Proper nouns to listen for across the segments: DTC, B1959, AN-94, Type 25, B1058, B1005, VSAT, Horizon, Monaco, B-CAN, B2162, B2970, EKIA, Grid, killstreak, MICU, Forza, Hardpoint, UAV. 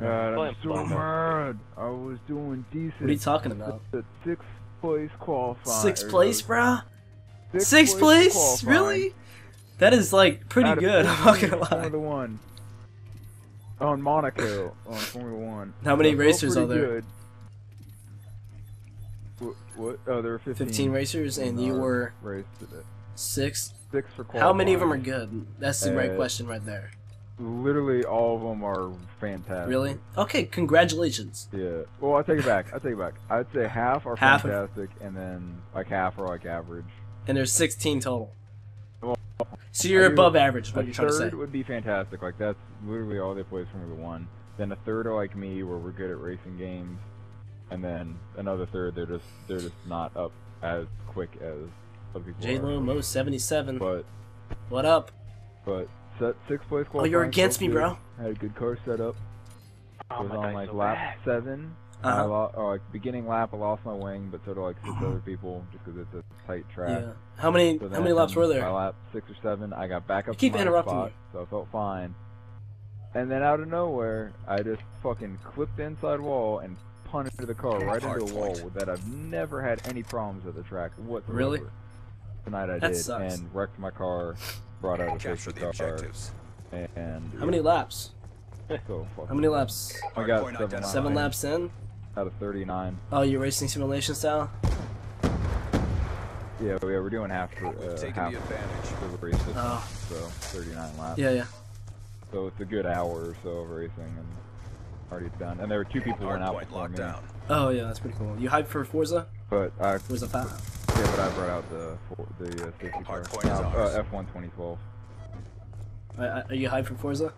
God, I'm so mad. I was doing decent. What are you talking about? The 6th place qualifier. 6th place, brah? 6th place? Really? That is like pretty good, I'm not gonna lie. Formula 1. On Monaco, on Formula 1. How many racers are there? Good. What? Oh, there were 15. 15 racers, and you were 6th. 6 for qualifying. How many of them are good? That's the right question right there. Literally all of them are fantastic. Really? Okay, congratulations. Yeah. Well, I take it back. I take it back. I'd say half are fantastic, and then like half are like average. And there's 16 total. Well, so you're above average. Is what you're trying to say? A third would be fantastic. Like that's literally all they play from the one. Then a third are like me, where we're good at racing games, and then another third they're just not up as quick as other people. J-Lo 77. But what up? But. Sixth place qualifier. Oh, you're against me, bro. I had a good car set up. I was on like lap 7. I lost, like beginning lap, I lost my wing, but so did like 6 other people just because it's a tight track. Yeah. How many laps were there? By lap 6 or 7, I got back up. You keep interrupting me. So I felt fine. And then out of nowhere, I just fucking clipped the inside wall and punted the car right into a wall that I've never had any problems at the track whatsoever. Really? Tonight I did and wrecked my car. Brought out a picture of objectives. And how many laps? So how many laps? I got 7 laps in? Out of 39. Oh, you're racing simulation style? Yeah, we're doing half for half the advantage of the race system, so 39 laps. Yeah, yeah. So it's a good hour or so of racing and already done. And there were 2 people went out before me. Oh yeah, that's pretty cool. You hyped for Forza? But Forza 5. Yeah, but I brought out the safety car. F1 2012. Are you hyped for Forza?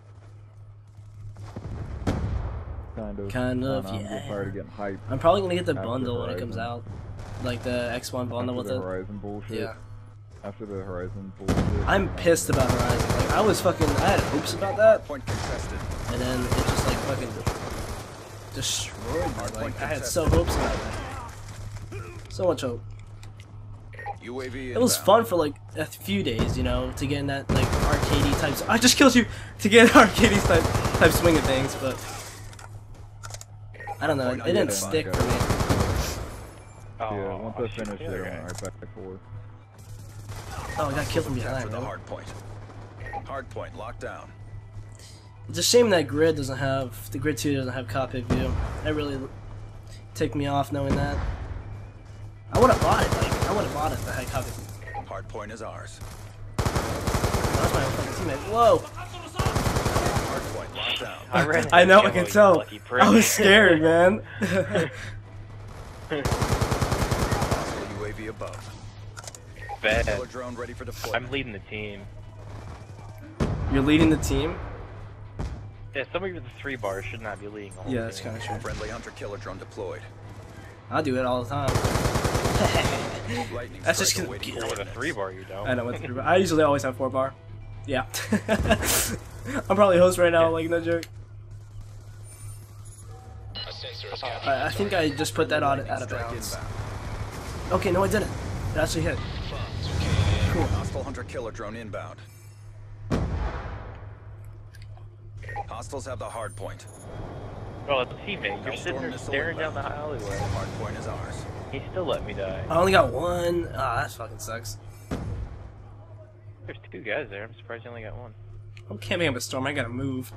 Kind of, yeah. I'm tired of getting hyped. I'm probably gonna get the bundle when it comes out, like the X1 bundle with the Horizon bullshit. Yeah. After the Horizon bullshit. I'm pissed about Horizon. Like, I had hopes about that. Point contested. And then it just like fucking destroyed me. Like I had so hopes about that. So much hope. It was fun for like a few days, you know, to get in that like arcadey type. I just killed you to get arcadey type swing of things, but I don't know. It didn't stick for me. Yeah, once I finish there, I'm right back to 4. Oh, I got killed from behind. Hard point locked down. It's a shame that Grid doesn't have the Grid 2 doesn't have cockpit view. That really ticked me off knowing that. I would have bought it. I would have bought it if I had copied it. Hard point is ours. That's my own fucking teammate. Whoa! Hard point locked down. I know, I can tell. I was scared, man. UAV above. Bad. Drone ready for deployment. I'm leading the team. You're leading the team? Yeah, somebody with the 3 bars should not be leading. Yeah, that's kind of true. Friendly hunter killer drone deployed. I do it all the time. That's just gonna be with a 3 bar, you know. I know with a 3 bar. I usually always have 4 bar. Yeah. I'm probably host right now, like no joke. I think I just put that on out of bounds. Okay, no, I didn't. It actually hit. Cool. Hostile hunter killer drone inbound. Hostiles have the hard point. Bro, it's a teammate. You're sitting there staring down the alleyway. Hard point is ours. He still let me die. I only got 1. Ah, that fucking sucks. There's 2 guys there. I'm surprised you only got 1. I'm camping up a storm. I gotta move.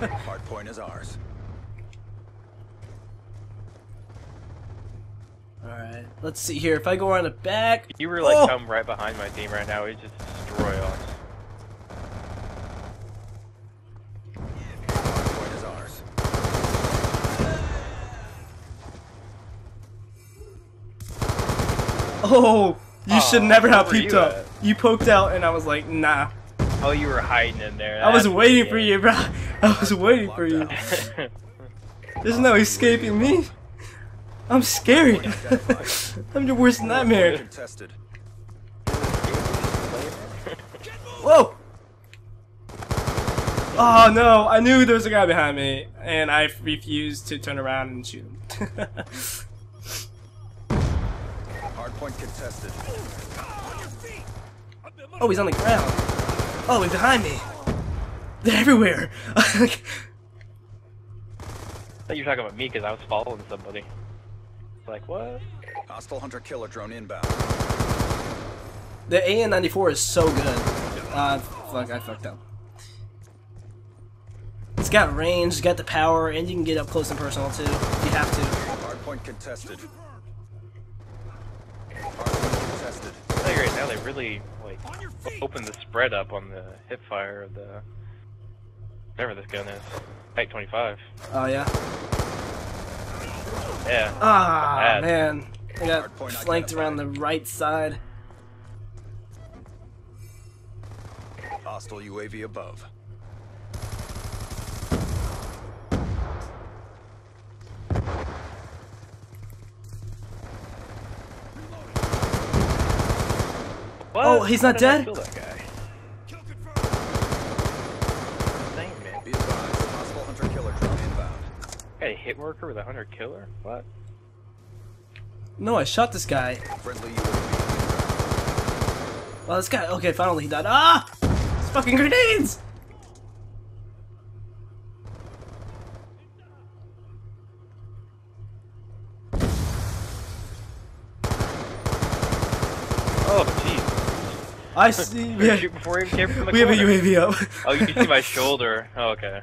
Hard point is ours. Alright, let's see here. If I go around the back. If you were like come right behind my team right now, it'd just destroy us. Oh, you should never have peeped up. At? You poked out, and I was like, nah. Oh, you were hiding in there. I was waiting for you, bro. I was waiting for you. There's no escaping me. I'm scared. I'm your worst nightmare. Whoa! Oh no! I knew there was a guy behind me, and I refused to turn around and shoot him. Point contested. Oh, he's on the ground. Oh, he's behind me. They're everywhere. thought you were talking about me because I was following somebody. It's like, what? Hostile hunter killer drone inbound. The AN-94 is so good. Fuck, I fucked up. It's got range, it's got the power, and you can get up close and personal too, if you have to. Hardpoint contested. Hardpoint contested. I agree, now they really, like, opened the spread up on the hip fire of the... whatever this gun is. Type 25. Oh, yeah? Yeah. Ah, oh, man. I got flanked around the right side. Hostile UAV above. What? Oh, he's not dead? Kill that guy. Insane, man. Be advised, hostile hunter killer drone inbound. Got a hit worker with a hunter killer? What? No, I shot this guy. Friendly UAV. Well, this guy. Okay, finally he died. Ah! It's fucking grenades! I see. Yeah. Shoot before he came from the corner. Have a UAV up. Oh, you see my shoulder. Oh, okay.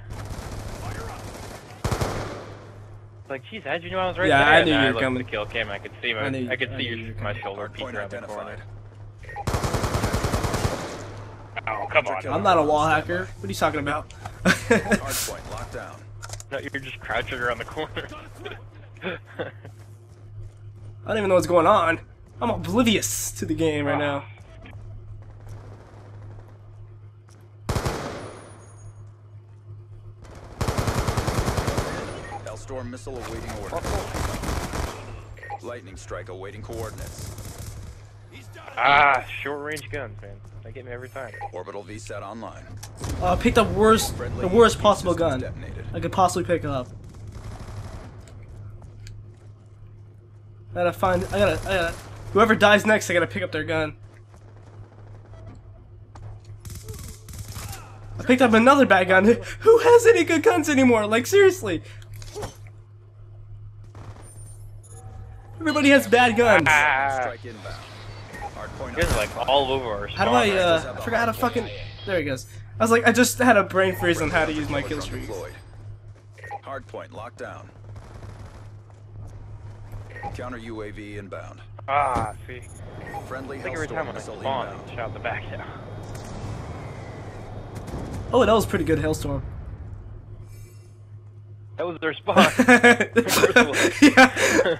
Like, jeez, how'd you know I was right there? Yeah, I knew you were coming. The kill came. I could see my. I could see your, my shoulder peek around the corner. Oh, come on! I'm not a wall hacker. What are you talking about? Hardpoint locked down. No, you're just crouching around the corner. I don't even know what's going on. I'm oblivious to the game right now. Storm missile awaiting orders. Lightning strike awaiting coordinates. Ah, short range guns, man. They get me every time. Orbital VSAT online. I picked up the worst possible gun I could possibly pick up. I gotta, whoever dies next, I gotta pick up their gun. I picked up another bad gun. Who has any good guns anymore? Like, seriously. Everybody has bad guns. Here's like all over our spawn. How do I forgot how to fucking... There he goes. I was like, I just had a brain freeze on how to use my kill streaks. Hardpoint locked down. Counter UAV inbound. Ah, see. Friendly Hailstorm missile inbound. Shot the back now. Oh, that was pretty good, Hailstorm. That was their spot. Yeah.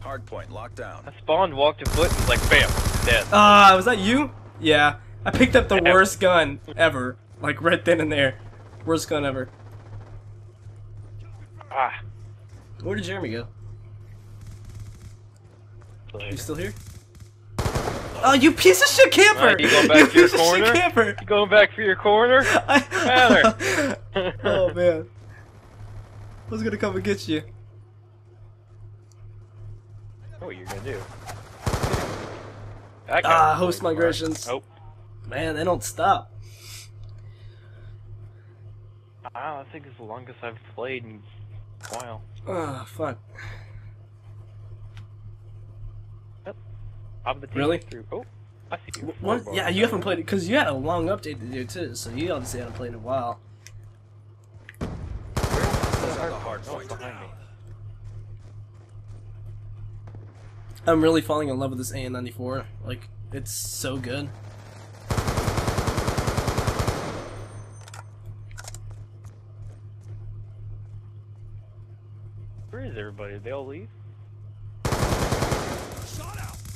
Hardpoint locked down. I spawned, walked a foot, and like bam, dead. Ah, was that you? Yeah. I picked up the worst gun ever. Like right then and there. Worst gun ever. Ah. Where did Jeremy go? You still here? Oh, you piece of shit camper! You going back for your corner? You going back for your corner? Oh man. Who's gonna come and get you? I know what you're gonna do. Ah, host migrations. Nope. Man, they don't stop. I think it's the longest I've played in a while. Ah, fuck. Yep. I'm the really? Through. Oh, I see you. What? Yeah, you haven't played it because you had a long update to do too, so you obviously haven't played in a while. Hardpoint behind me. I'm really falling in love with this AN-94. Like, it's so good. Where is everybody? Did they all leave?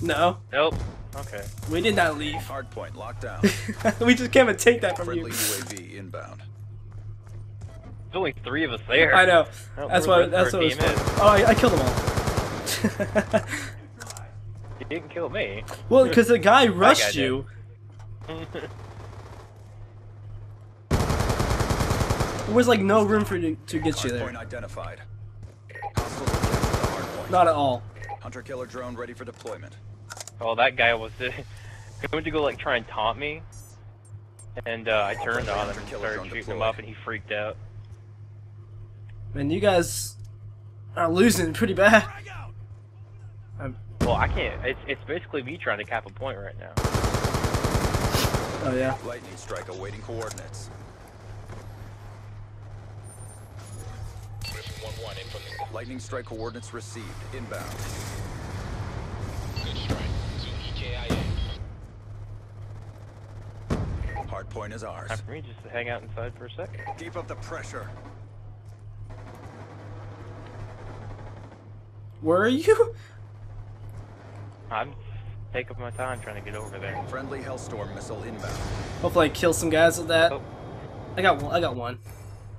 No. Nope. Okay. We did not leave. Hardpoint locked down. We just came and take that from you. Friendly UAV inbound. There's only three of us there. I know. That's what it was. Oh, I killed them all. You didn't kill me. Well, because the guy rushed you. There was like no room for you to get you there. Hardpoint identified. Not at all. Hunter killer drone ready for deployment. Oh, that guy was going to go like try and taunt me, and I turned on him and started shooting him up, and he freaked out. Man, you guys I'm losing pretty bad. Well, I can't. It's basically me trying to cap a point right now. Oh yeah. Lightning strike awaiting coordinates. Lightning strike coordinates received. Inbound. Good strike. EKIA. Hard point is ours. Time for me just to hang out inside for a second. Keep up the pressure. Where are you? I'm taking my time trying to get over there. Friendly Hellstorm missile inbound. Hopefully I kill some guys with that. Oh. I got one.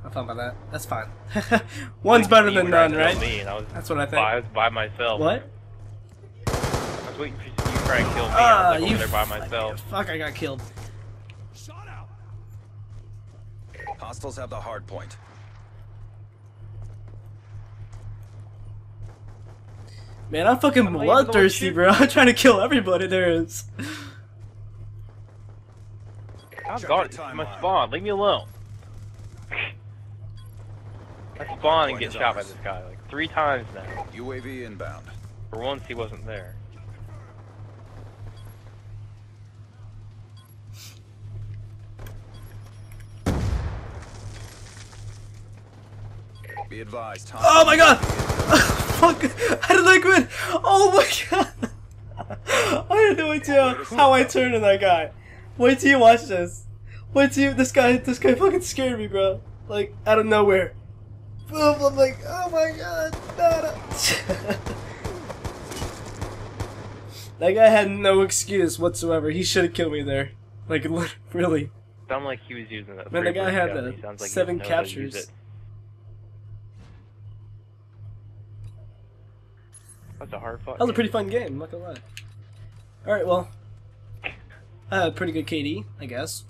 I'm fine by that. That's fine. One's better than none, right? That's what I think. I was by myself. What? I was waiting for you to try and kill me. I was like over there by myself. Fuck, I got killed. Shot out. Hostiles have the hard point. Man, I'm fucking bloodthirsty, bro. I'm trying to kill everybody there is. I'm guarded. My spawn. Leave me alone. I spawn and get shot by this guy like 3 times now. UAV inbound. For once, he wasn't there. Be advised, Tom. Oh my god! Fuck! How did I quit? Oh my god! I had no idea how I turned on that guy. Wait till you watch this. Wait till you. This guy fucking scared me, bro. Like out of nowhere. Boom, I'm like, oh my god, no. That guy had no excuse whatsoever. He should have killed me there. Like, really. Sound like he was using that. Man, the guy had the 7 captures. That's a hard fight. That was a pretty fun game, I'm not gonna lie. Alright, well. I had a pretty good KD, I guess.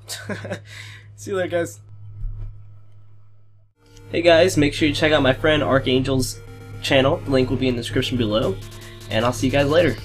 See you later, guys. Hey guys, make sure you check out my friend Archangel's channel. The link will be in the description below, and I'll see you guys later.